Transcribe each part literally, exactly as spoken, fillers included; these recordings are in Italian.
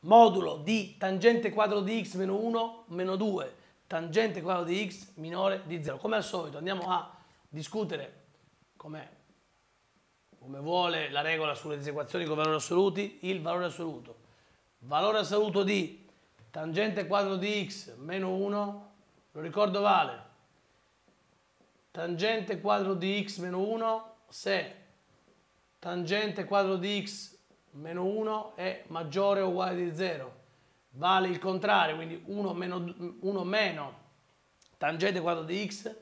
modulo di tangente quadro di x meno uno meno due tangente quadro di x minore di zero. Come al solito andiamo a discutere come vuole la regola sulle disequazioni con valori assoluti, il valore assoluto. Valore assoluto di tangente quadro di x meno uno, lo ricordo, vale tangente quadro di x meno uno se tangente quadro di x meno uno è maggiore o uguale di zero, vale il contrario, quindi uno meno, uno meno tangente quadro di x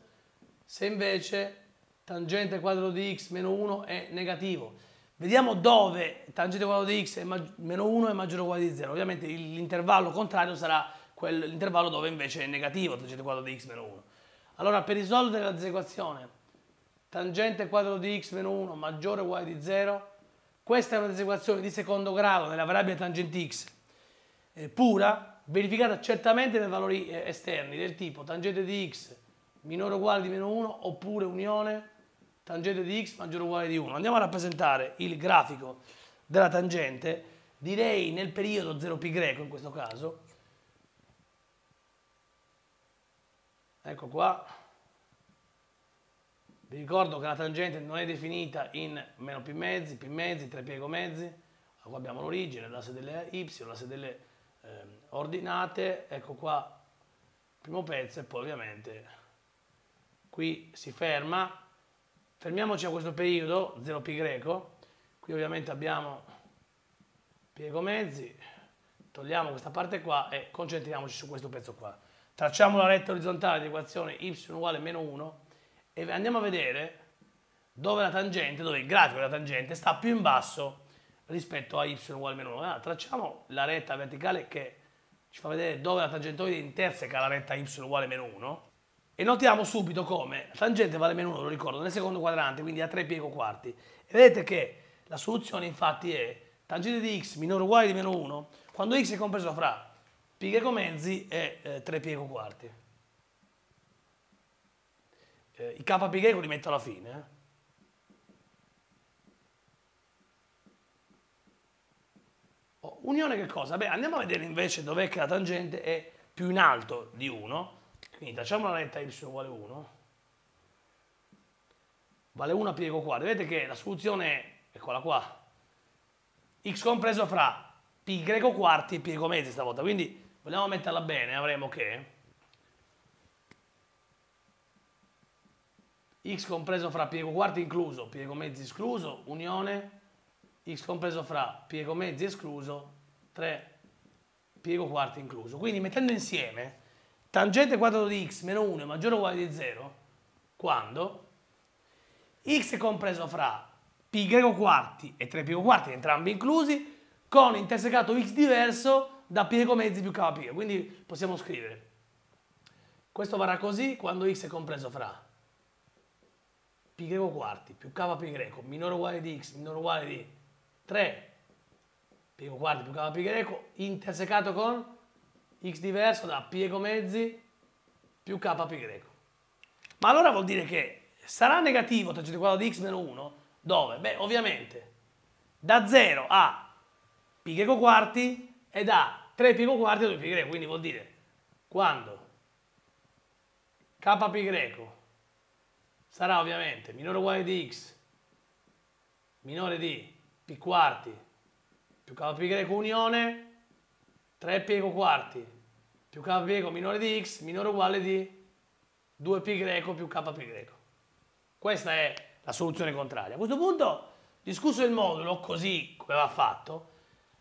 se invece tangente quadro di x meno uno è negativo. Vediamo dove tangente quadro di x meno uno è maggiore o uguale di zero. Ovviamente l'intervallo contrario sarà l'intervallo dove invece è negativo tangente quadro di x meno uno. Allora, per risolvere la disequazione tangente quadro di x meno uno maggiore o uguale di zero, questa è una disequazione di secondo grado nella variabile tangente x eh, pura, verificata certamente per valori eh, esterni del tipo tangente di x minore o uguale di meno uno oppure unione tangente di x maggiore o uguale di uno. Andiamo a rappresentare il grafico della tangente, direi nel periodo zero pi greco in questo caso. Ecco qua. Vi ricordo che la tangente non è definita in meno pi mezzi, pi mezzi, tre pi ego mezzi. Qua abbiamo l'origine, l'asse delle y, l'asse delle eh, ordinate. Ecco qua il primo pezzo e poi ovviamente qui si ferma. Fermiamoci a questo periodo zero pi greco, qui ovviamente abbiamo pi ego mezzi, togliamo questa parte qua e concentriamoci su questo pezzo qua. Tracciamo la retta orizzontale di equazione y uguale meno uno e andiamo a vedere dove la tangente, dove il grafico della tangente sta più in basso rispetto a y uguale meno uno. Allora, tracciamo la retta verticale che ci fa vedere dove la tangentoide interseca la retta y uguale meno uno. E notiamo subito come la tangente vale meno uno, lo ricordo, nel secondo quadrante, quindi a tre pi ego quarti. E vedete che la soluzione infatti è tangente di x minore o uguale di meno uno quando x è compreso fra pi ego mezzi e eh, tre pi ego quarti. Eh, I k pi ego li metto alla fine. Eh. Oh, unione che cosa? Beh, andiamo a vedere invece dov'è che la tangente è più in alto di uno. Quindi facciamo la retta y uguale uno, vale uno a pi ego quarti. Vedete che la soluzione è, eccola qua, x compreso fra pi greco quarti e pi ego mezzi stavolta. Quindi vogliamo metterla bene, avremo che x compreso fra pi ego quarti incluso, pi ego mezzi escluso, unione, x compreso fra pi ego mezzi escluso, tre pi ego quarti incluso. Quindi mettendo insieme tangente quadro di x meno uno è maggiore o uguale di zero quando x è compreso fra pi greco quarti e tre pi greco quarti, entrambi inclusi, con intersecato x diverso da pi greco mezzi più k pi. Quindi possiamo scrivere questo varrà così quando x è compreso fra pi greco quarti più k pi greco minore o uguale di x minore o uguale di tre pi greco quarti più k pi greco intersecato con x diverso da pi ego mezzi più k pi greco. Ma allora vuol dire che sarà negativo tangente quadro di x meno uno dove? Beh, ovviamente da zero a pi greco quarti e da tre pi ego quarti a due pi greco. Quindi vuol dire quando k pi greco sarà ovviamente minore o uguale di x minore di pi quarti più k pi greco unione tre pi ego quarti più k pi greco minore di x minore o uguale di due pi greco più k pi greco. Questa è la soluzione contraria. A questo punto, discusso il modulo così come va fatto,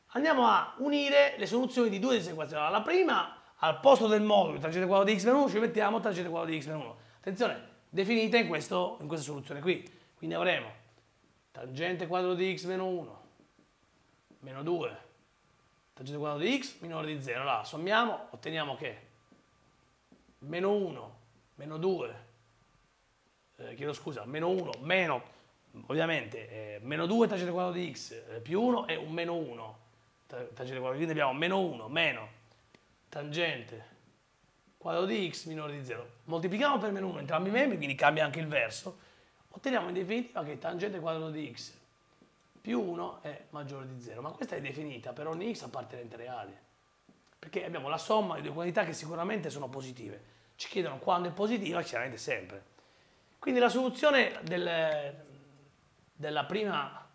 andiamo a unire le soluzioni di due disequazioni. Allora, la prima, al posto del modulo tangente quadro di x meno uno ci mettiamo tangente quadro di x meno uno. Attenzione, definita in, questo, in questa soluzione qui. Quindi avremo tangente quadro di x meno uno meno due tangente quadro di x minore di zero. Allora, sommiamo, otteniamo che meno uno, meno due, eh, chiedo scusa, meno uno, meno, ovviamente, eh, meno due tangente quadro di x eh, più uno è un meno uno tangente quadro. Quindi abbiamo meno uno meno tangente quadro di x minore di zero. Moltiplichiamo per meno uno entrambi i membri, quindi cambia anche il verso. Otteniamo in definitiva che tangente quadro di x più uno è maggiore di zero, ma questa è definita per ogni x appartenente reale, perché abbiamo la somma di due quantità che sicuramente sono positive, ci chiedono quando è positiva, chiaramente sempre. Quindi la soluzione del, della prima,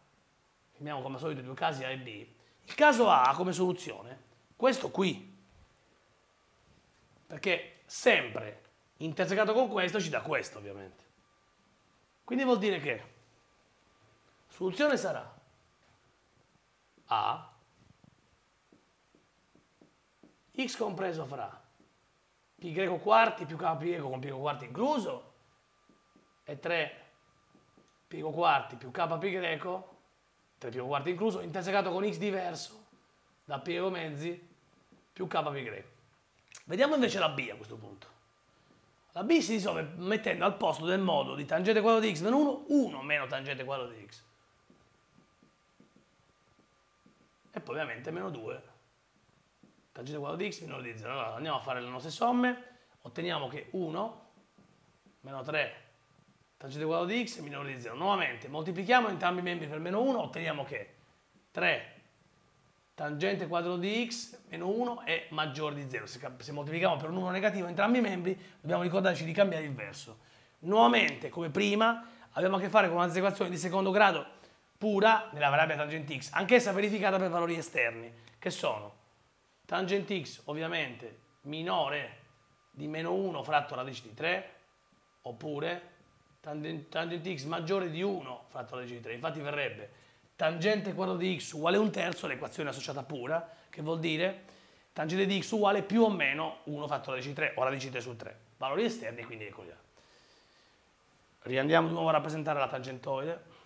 chiamiamo come al solito i due casi A e B, il caso A ha come soluzione questo qui, perché sempre intersecato con questo ci dà questo ovviamente. Quindi vuol dire che la soluzione sarà A x compreso fra π quarti più kπ con π quarti incluso e tre π quarti più kπ, tre π quarti incluso, intersecato con x diverso da π mezzi più kπ. Vediamo invece la B a questo punto. La B si risolve mettendo al posto del modulo di tangente quadrato di x meno uno, uno meno tangente quadrato di x. E poi ovviamente meno due tangente quadrato di x minore di zero. Allora andiamo a fare le nostre somme, otteniamo che uno meno tre tangente quadrato di x minore di zero. Nuovamente moltiplichiamo entrambi i membri per meno uno, otteniamo che tre tangente quadrato di x meno uno è maggiore di zero. Se, se moltiplichiamo per un numero negativo entrambi i membri, dobbiamo ricordarci di cambiare il verso. Nuovamente, come prima, abbiamo a che fare con un'azequazione di secondo grado pura nella variabile tangente x, anch'essa verificata per valori esterni, che sono tangente x ovviamente minore di meno uno fratto radice di tre, oppure tangente x maggiore di uno fratto radice di tre. Infatti verrebbe tangente quadrato di x uguale un terzo, l'equazione associata pura, che vuol dire tangente di x uguale più o meno uno fratto radice di tre, o radice di tre su tre, valori esterni, quindi eccoli là. Riandiamo di nuovo a rappresentare la tangentoide.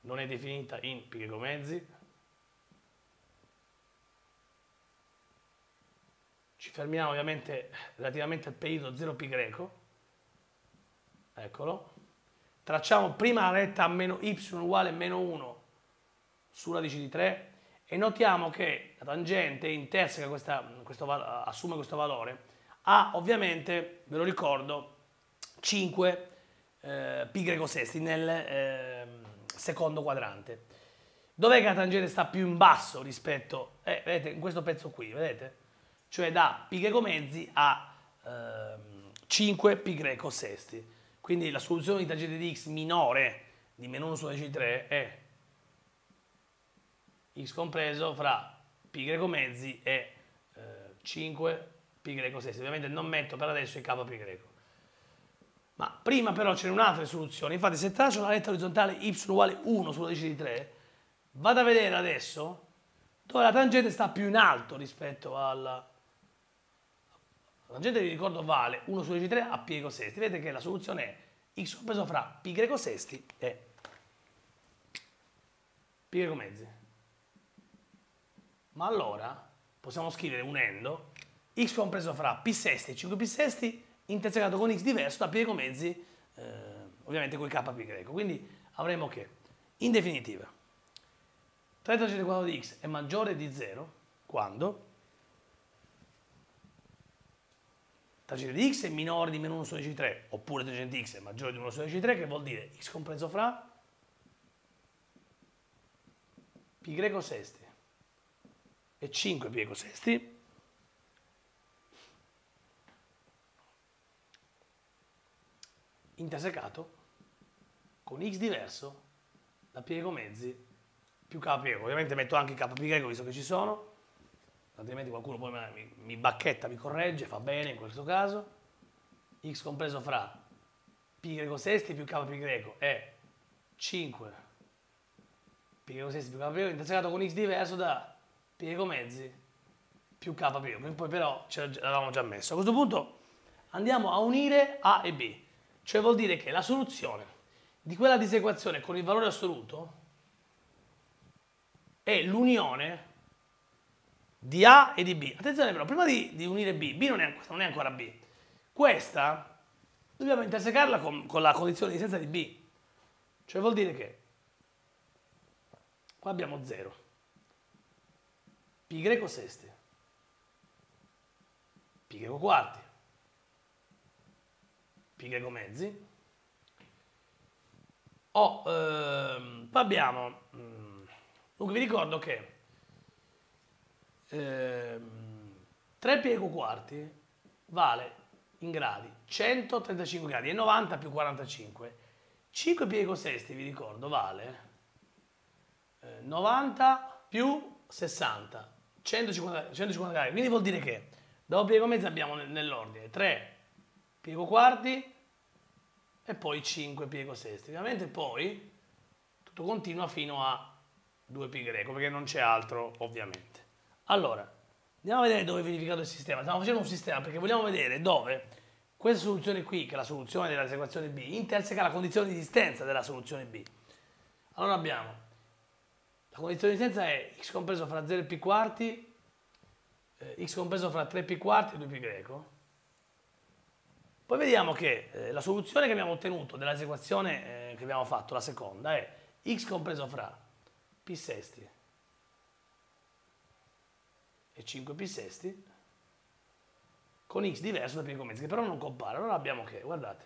Non è definita in π mezzi. Ci fermiamo ovviamente relativamente al periodo zero π, eccolo. Tracciamo prima la retta a meno y uguale meno uno su radice di tre e notiamo che la tangente interseca questa, questo, assume questo valore, ha ovviamente, ve lo ricordo, cinque eh, π sesti nel eh, secondo quadrante. Dov'è che la tangente sta più in basso rispetto, eh, vedete, in questo pezzo qui, vedete? Cioè da π mezzi a ehm, cinque π sesti. Quindi la soluzione di tangente di x minore di meno uno su radice di tre è x compreso fra π mezzi e eh, cinque π sesti. Ovviamente non metto per adesso il kπ. Ma prima però c'è un'altra soluzione. Infatti se traccio una retta orizzontale y uguale uno su radice di tre, vado a vedere adesso dove la tangente sta più in alto rispetto alla... La tangente, vi ricordo, vale uno su radice di tre a π sesti. Vedete che la soluzione è x compreso fra π sesti e π mezzi. Ma allora possiamo scrivere unendo x compreso fra π sesti e cinque π sesti intersecato con x diverso da π mezzi, eh, ovviamente con kπ. Quindi avremo che, in definitiva, tre tangente quadrato di x è maggiore di zero quando tangente di x è minore di meno uno su radice di tre, oppure tangente di x è maggiore di uno su radice di tre, che vuol dire x compreso fra π sesti e cinque π sesti intersecato con x diverso da π mezzi più kπ. Ovviamente metto anche il kπ visto che ci sono, altrimenti qualcuno poi mi, mi bacchetta, mi corregge, fa bene in questo caso. X compreso fra π sesti più kπ è cinque π sesti più kπ intersecato con x diverso da π mezzi più kπ. Poi però ce l'avevamo già messo. A questo punto andiamo a unire A e B, cioè vuol dire che la soluzione di quella disequazione con il valore assoluto è l'unione di A e di B. Attenzione però, prima di, di unire B, B non è, questa non è ancora B. Questa dobbiamo intersecarla con, con la condizione di essenza di B. Cioè vuol dire che qua abbiamo zero, π sesti pighe con quarti, pighe con mezzi. Oh, ehm, poi abbiamo, mh, dunque vi ricordo che ehm, tre pighe con quarti vale in gradi centotrentacinque gradi e novanta più quarantacinque. cinque pighe con sesti, vi ricordo, vale eh, novanta più sessanta, centocinquanta gradi. Quindi vuol dire che dopo pighe con mezzi abbiamo nell'ordine tre pighe con quarti e poi cinque pighe con sesti. Ovviamente poi tutto continua fino a due pi greco, perché non c'è altro ovviamente. Allora, andiamo a vedere dove è verificato il sistema. Stiamo facendo un sistema perché vogliamo vedere dove questa soluzione qui, che è la soluzione della equazione B, interseca la condizione di esistenza della soluzione B. Allora abbiamo, la condizione di esistenza è x compreso fra zero e pi quarti, eh, x compreso fra tre pi quarti e due pi greco. Poi vediamo che eh, la soluzione che abbiamo ottenuto dell'equazione eh, che abbiamo fatto, la seconda, è x compreso fra pi sesti e cinque pi sesti con x diverso da pi con mezzi, che però non compare. Allora abbiamo che, guardate,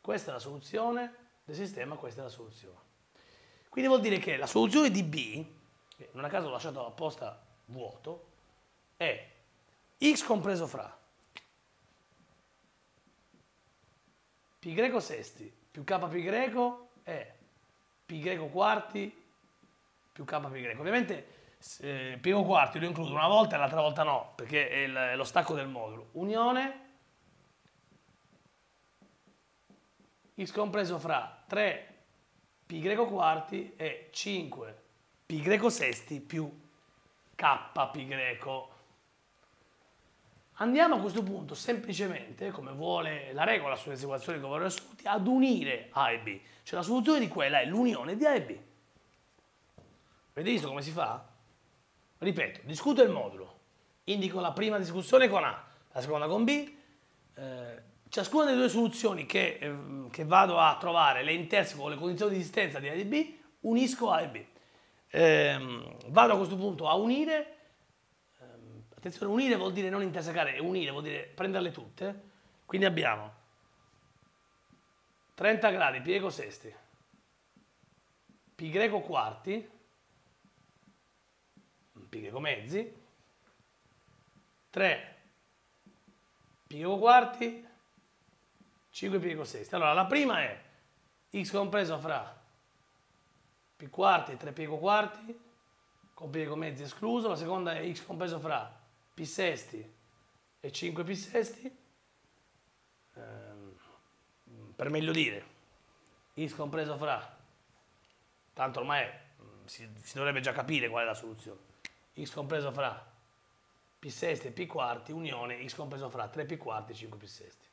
questa è la soluzione del sistema, questa è la soluzione. Quindi vuol dire che la soluzione di B, che non a caso ho lasciato apposta vuoto, è x compreso fra pi greco sesti più k pi greco e pi greco quarti più k pi greco. Ovviamente Eh, pi con quarti lo includo una volta e l'altra volta no, perché è, il, è lo stacco del modulo. Unione x compreso fra tre pi greco quarti e cinque pi greco sesti più k pi greco. Andiamo a questo punto semplicemente, come vuole la regola sulle equazioni con valori assoluti, ad unire A e B, cioè la soluzione di quella è l'unione di A e B. Avete visto come si fa? Ripeto, discuto il modulo, indico la prima discussione con A, la seconda con B, eh, ciascuna delle due soluzioni che, eh, che vado a trovare le interseco con le condizioni di esistenza di A e B, unisco A e B. Eh, vado a questo punto a unire, eh, attenzione, unire vuol dire non intersecare, unire vuol dire prenderle tutte, quindi abbiamo trenta gradi pi greco sesti, pi greco quarti, pi greco mezzi, tre pi greco quarti, cinque pi greco sesti. Allora la prima è x compreso fra pi quarti e tre pi greco quarti con pi greco mezzi escluso, la seconda è x compreso fra pi sesti e cinque pi sesti, ehm, per meglio dire x compreso fra, tanto ormai si, si dovrebbe già capire qual è la soluzione, x compreso fra pi sesti e pi quarti, unione x compreso fra tre pi quarti e cinque pi sesti.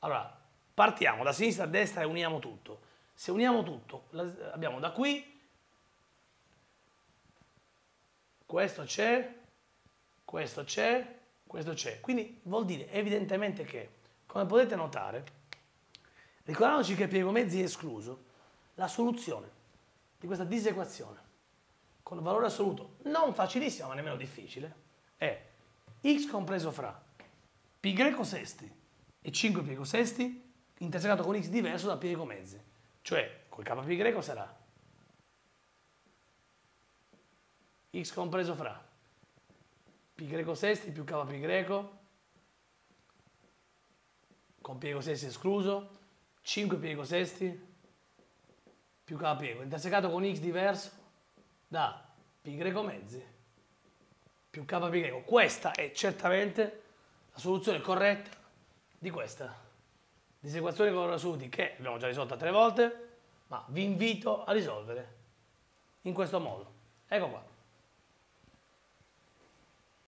Allora, partiamo da sinistra a destra e uniamo tutto. Se uniamo tutto, abbiamo da qui, questo c'è, questo c'è, questo c'è. Quindi vuol dire evidentemente che, come potete notare, ricordandoci che pi con mezzi è escluso, la soluzione di questa disequazione con valore assoluto non facilissimo ma nemmeno difficile è x compreso fra pi greco sesti e cinque pi greco sesti intersecato con x diverso da pi greco mezzi, cioè col k pi greco sarà x compreso fra pi greco sesti più k pi greco con pi greco sesti escluso, cinque pi greco sesti più k pi greco intersecato con x diverso da pi greco mezzi più k pi greco. Questa è certamente la soluzione corretta di questa disequazione con valori assoluti, che abbiamo già risolta tre volte, ma vi invito a risolvere in questo modo. Ecco qua.